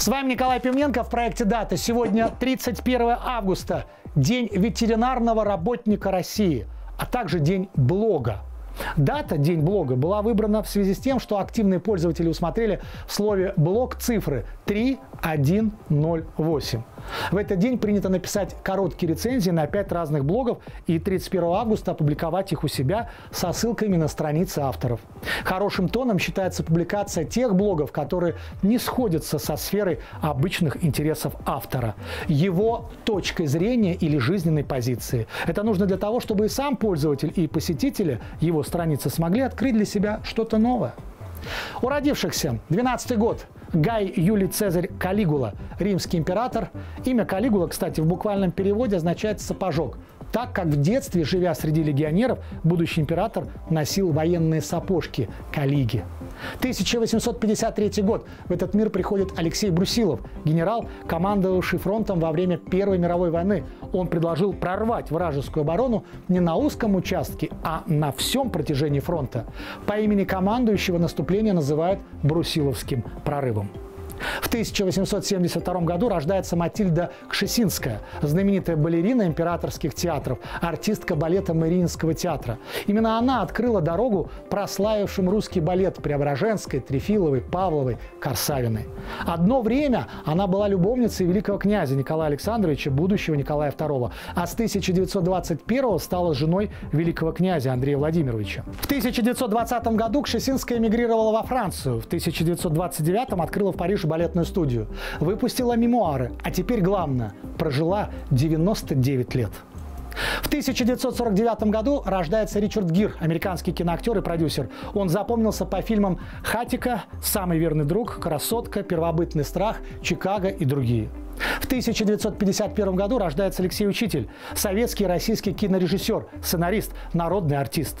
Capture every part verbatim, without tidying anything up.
С вами Николай Пивненко в проекте «Дата». Сегодня тридцать первое августа, День ветеринарного работника России, а также День блога. Дата «День блога» была выбрана в связи с тем, что активные пользователи усмотрели в слове «блог» цифры три тысячи сто восемь. В этот день принято написать короткие рецензии на пять разных блогов и тридцать первого августа опубликовать их у себя со ссылками на страницы авторов. Хорошим тоном считается публикация тех блогов, которые не сходятся со сферой обычных интересов автора, его точкой зрения или жизненной позиции. Это нужно для того, чтобы и сам пользователь, и посетители его страницы смогли открыть для себя что-то новое. У родившихся двенадцатый год. Гай Юлий Цезарь Калигула, римский император. Имя Калигула, кстати, в буквальном переводе означает «сапожок», так как в детстве, живя среди легионеров, будущий император носил военные сапожки калиги. тысяча восемьсот пятьдесят третий год. В этот мир приходит Алексей Брусилов, генерал, командовавший фронтом во время Первой мировой войны. Он предложил прорвать вражескую оборону не на узком участке, а на всем протяжении фронта. По имени командующего наступление называют Брусиловским прорывом. В тысяча восемьсот семьдесят втором году рождается Матильда Кшесинская, знаменитая балерина императорских театров, артистка балета Мариинского театра. Именно она открыла дорогу прославившим русский балет Преображенской, Трефиловой, Павловой, Корсавиной. Одно время она была любовницей великого князя Николая Александровича, будущего Николая второго, а с тысяча девятьсот двадцать первого стала женой великого князя Андрея Владимировича. В тысяча девятьсот двадцатом году Кшесинская эмигрировала во Францию, в тысяча девятьсот двадцать девятом открыла в Париже балетную студию, выпустила мемуары, а теперь главное – прожила девяносто девять лет. В тысяча девятьсот сорок девятом году рождается Ричард Гир, американский киноактер и продюсер. Он запомнился по фильмам «Хатико», «Самый верный друг», «Красотка», «Первобытный страх», «Чикаго» и другие. В тысяча девятьсот пятьдесят первом году рождается Алексей Учитель, советский и российский кинорежиссер, сценарист, народный артист.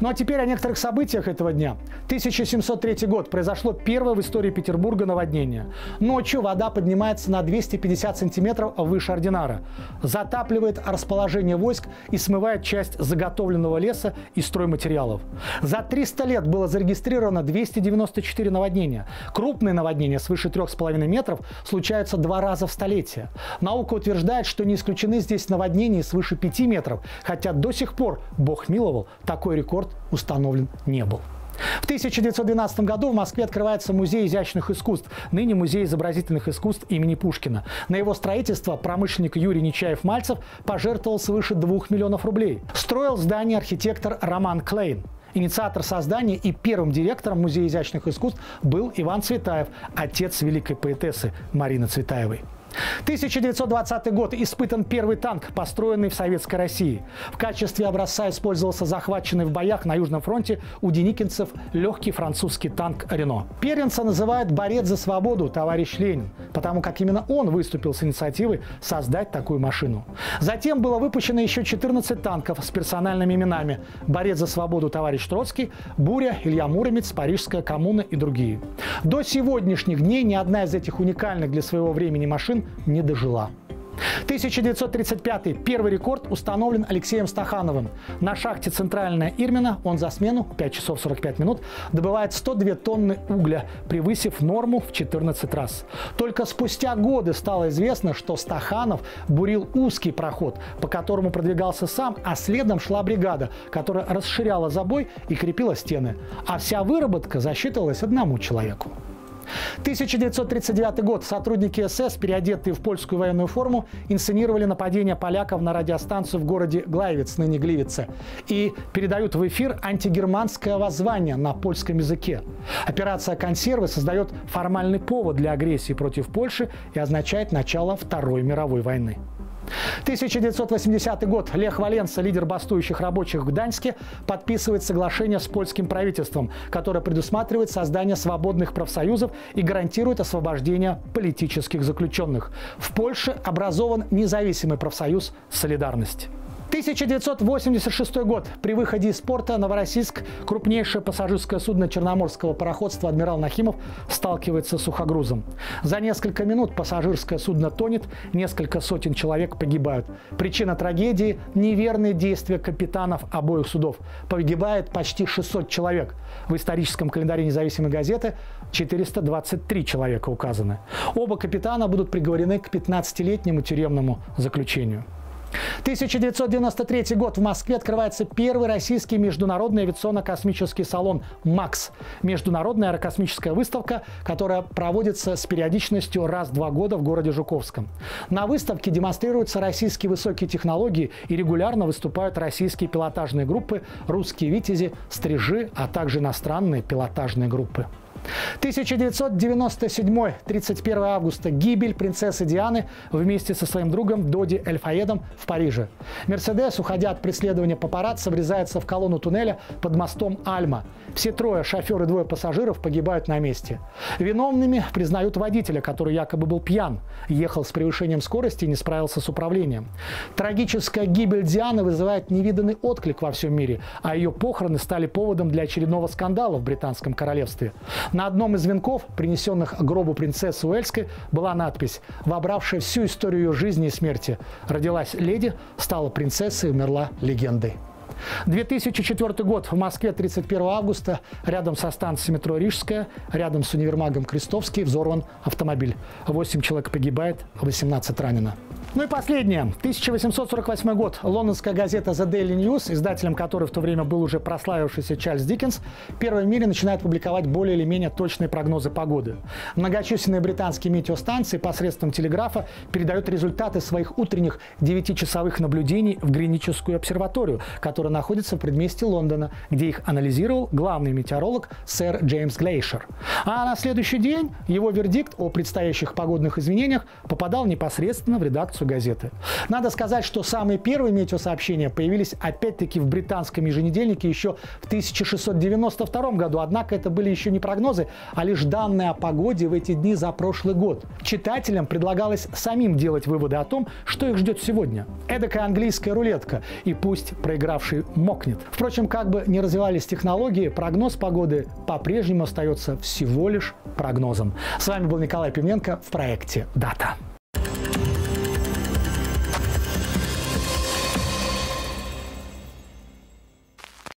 Ну а теперь о некоторых событиях этого дня. тысяча семьсот третий год. Произошло первое в истории Петербурга наводнение. Ночью вода поднимается на двести пятьдесят сантиметров выше ординара. Затапливает расположение войск и смывает часть заготовленного леса и стройматериалов. За триста лет было зарегистрировано двести девяносто четыре наводнения. Крупные наводнения свыше трёх с половиной метров случаются два раза в столетие. Наука утверждает, что не исключены здесь наводнения свыше пяти метров, хотя до сих пор, Бог миловал, такой рекорд рекорд установлен не был. В тысяча девятьсот двенадцатом году в Москве открывается Музей изящных искусств, ныне Музей изобразительных искусств имени Пушкина. На его строительство промышленник Юрий Нечаев-Мальцев пожертвовал свыше двух миллионов рублей. Строил здание архитектор Роман Клейн. Инициатор создания и первым директором Музея изящных искусств был Иван Цветаев, отец великой поэтессы Марины Цветаевой. тысяча девятьсот двадцатый год. Испытан первый танк, построенный в Советской России. В качестве образца использовался захваченный в боях на Южном фронте у деникинцев легкий французский танк «Рено». Перенца называют «борец за свободу», товарищ Ленин, потому как именно он выступил с инициативой создать такую машину. Затем было выпущено еще четырнадцать танков с персональными именами: «Борец за свободу», товарищ Троцкий, «Буря», Илья Муромец, «Парижская коммуна» и другие. До сегодняшних дней ни одна из этих уникальных для своего времени машин не дожила. тысяча девятьсот тридцать пятый. Первый рекорд установлен Алексеем Стахановым. На шахте «Центральная Ирмина» он за смену пять часов сорок пять минут добывает сто две тонны угля, превысив норму в четырнадцать раз. Только спустя годы стало известно, что Стаханов бурил узкий проход, по которому продвигался сам, а следом шла бригада, которая расширяла забой и крепила стены. А вся выработка засчитывалась одному человеку. тысяча девятьсот тридцать девятый год. Сотрудники СС, переодетые в польскую военную форму, инсценировали нападение поляков на радиостанцию в городе Глайвиц, ныне Гливице, и передают в эфир антигерманское воззвание на польском языке. Операция «Консервы» создает формальный повод для агрессии против Польши и означает начало Второй мировой войны. тысяча девятьсот восьмидесятый год. Лех Валенца, лидер бастующих рабочих в Гданьске, подписывает соглашение с польским правительством, которое предусматривает создание свободных профсоюзов и гарантирует освобождение политических заключенных. В Польше образован независимый профсоюз «Солидарность». тысяча девятьсот восемьдесят шестой год. При выходе из порта Новороссийск крупнейшее пассажирское судно черноморского пароходства «Адмирал Нахимов» сталкивается с сухогрузом. За несколько минут пассажирское судно тонет, несколько сотен человек погибают. Причина трагедии – неверные действия капитанов обоих судов. Погибает почти шестьсот человек. В историческом календаре независимой газеты четыреста двадцать три человека указаны. Оба капитана будут приговорены к пятнадцатилетнему тюремному заключению. тысяча девятьсот девяносто третий год. В Москве открывается первый российский международный авиационно-космический салон «МАКС» – международная аэрокосмическая выставка, которая проводится с периодичностью раз в два года в городе Жуковском. На выставке демонстрируются российские высокие технологии и регулярно выступают российские пилотажные группы, русские «Витязи», «Стрижи», а также иностранные пилотажные группы. тысяча девятьсот девяносто седьмой, тридцать первое августа. Гибель принцессы Дианы вместе со своим другом Доди Эльфаедом в Париже. Мерседес, уходя от преследования папарацци, врезается в колонну туннеля под мостом Альма. Все трое, шофер и двое пассажиров, погибают на месте. Виновными признают водителя, который якобы был пьян, ехал с превышением скорости и не справился с управлением. Трагическая гибель Дианы вызывает невиданный отклик во всем мире, а ее похороны стали поводом для очередного скандала в Британском королевстве. На одном из венков, принесенных гробу принцессы Уэльской, была надпись, вобравшая всю историю ее жизни и смерти. Родилась леди, стала принцессой, умерла легендой. две тысячи четвёртый год. В Москве тридцать первого августа рядом со станцией метро Рижская, рядом с универмагом Крестовский взорван автомобиль. восемь человек погибает, восемнадцать ранено. Ну и последнее. тысяча восемьсот сорок восьмой год. Лондонская газета The Daily News, издателем которой в то время был уже прославившийся Чарльз Диккенс, первой в мире начинает публиковать более или менее точные прогнозы погоды. Многочисленные британские метеостанции посредством телеграфа передают результаты своих утренних девятичасовых наблюдений в Гринвичскую обсерваторию, которая находится в предместье Лондона, где их анализировал главный метеоролог сэр Джеймс Глейшер. А на следующий день его вердикт о предстоящих погодных изменениях попадал непосредственно в редакцию газеты. Надо сказать, что самые первые метеосообщения появились опять-таки в британском еженедельнике еще в тысяча шестьсот девяносто втором году, однако это были еще не прогнозы, а лишь данные о погоде в эти дни за прошлый год. Читателям предлагалось самим делать выводы о том, что их ждет сегодня. Эдакая английская рулетка, и пусть проигравший мокнет. Впрочем, как бы ни развивались технологии, прогноз погоды по-прежнему остается всего лишь прогнозом. С вами был Николай Пивненко в проекте «Дата».